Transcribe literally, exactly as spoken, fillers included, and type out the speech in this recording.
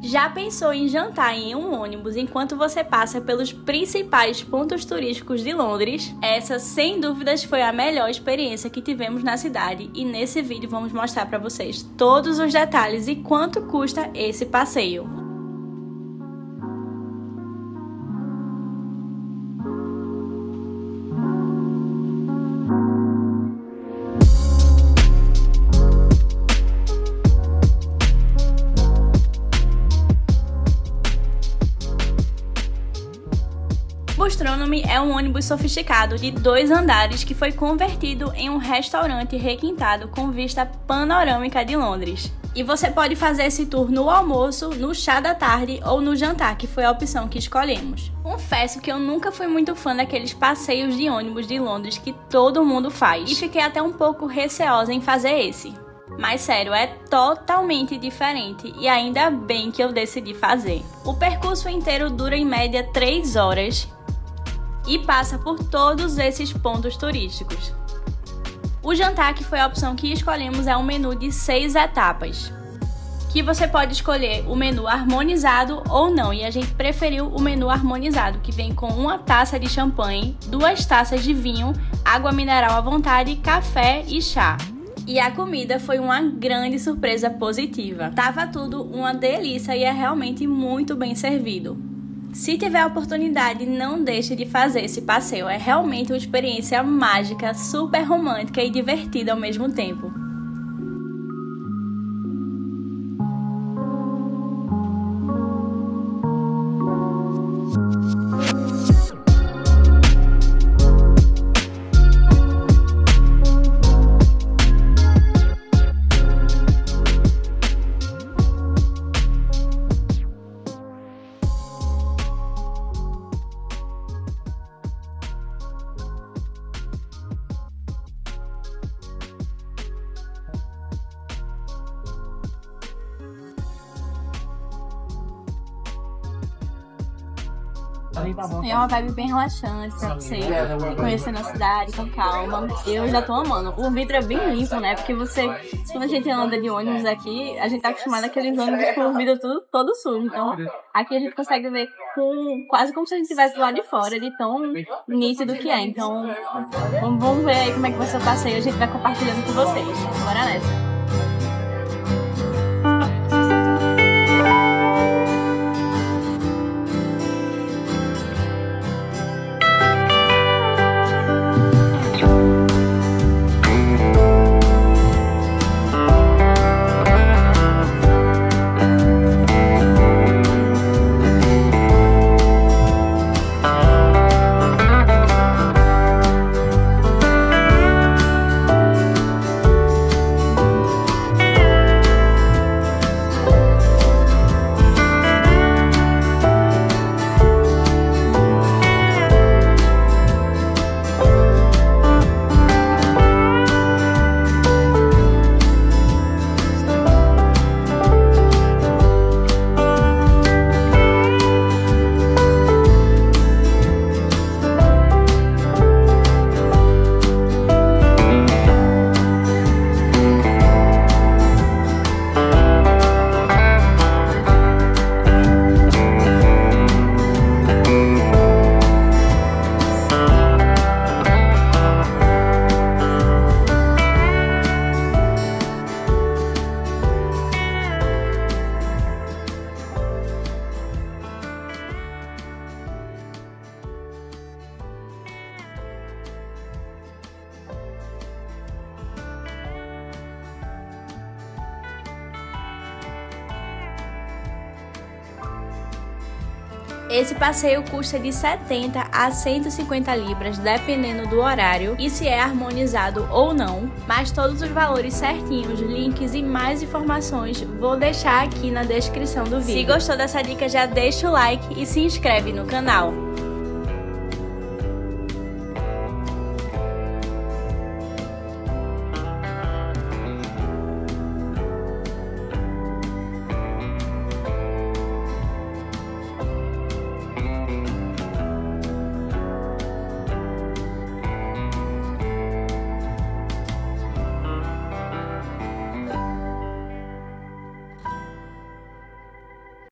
Já pensou em jantar em um ônibus enquanto você passa pelos principais pontos turísticos de Londres? Essa, sem dúvidas, foi a melhor experiência que tivemos na cidade e nesse vídeo vamos mostrar para vocês todos os detalhes e quanto custa esse passeio. Bustronome é um ônibus sofisticado de dois andares que foi convertido em um restaurante requintado com vista panorâmica de Londres. E você pode fazer esse tour no almoço, no chá da tarde ou no jantar, que foi a opção que escolhemos. Confesso que eu nunca fui muito fã daqueles passeios de ônibus de Londres que todo mundo faz, e fiquei até um pouco receosa em fazer esse. Mas sério, é totalmente diferente e ainda bem que eu decidi fazer. O percurso inteiro dura em média três horas. E passa por todos esses pontos turísticos. O jantar, que foi a opção que escolhemos, é um menu de seis etapas, que você pode escolher o menu harmonizado ou não, e a gente preferiu o menu harmonizado, que vem com uma taça de champanhe, duas taças de vinho, água mineral à vontade, café e chá. E a comida foi uma grande surpresa positiva. Tava tudo uma delícia e é realmente muito bem servido. Se tiver a oportunidade, não deixe de fazer esse passeio, é realmente uma experiência mágica, super romântica e divertida ao mesmo tempo. É uma vibe bem relaxante pra você conhecer na cidade com calma. Eu já tô amando. O vidro é bem limpo, né? Porque você, quando a gente anda de ônibus aqui, a gente tá acostumado àqueles ônibus com o vidro tudo, todo sujo. Então aqui a gente consegue ver com, quase como se a gente estivesse do lado de fora, de tão nítido que é. Então vamos ver aí como é que vai ser o passeio. A gente vai compartilhando com vocês. Bora nessa! Esse passeio custa de setenta a cento e cinquenta libras, dependendo do horário e se é harmonizado ou não, mas todos os valores certinhos, links e mais informações vou deixar aqui na descrição do vídeo. Se gostou dessa dica, já deixa o like e se inscreve no canal.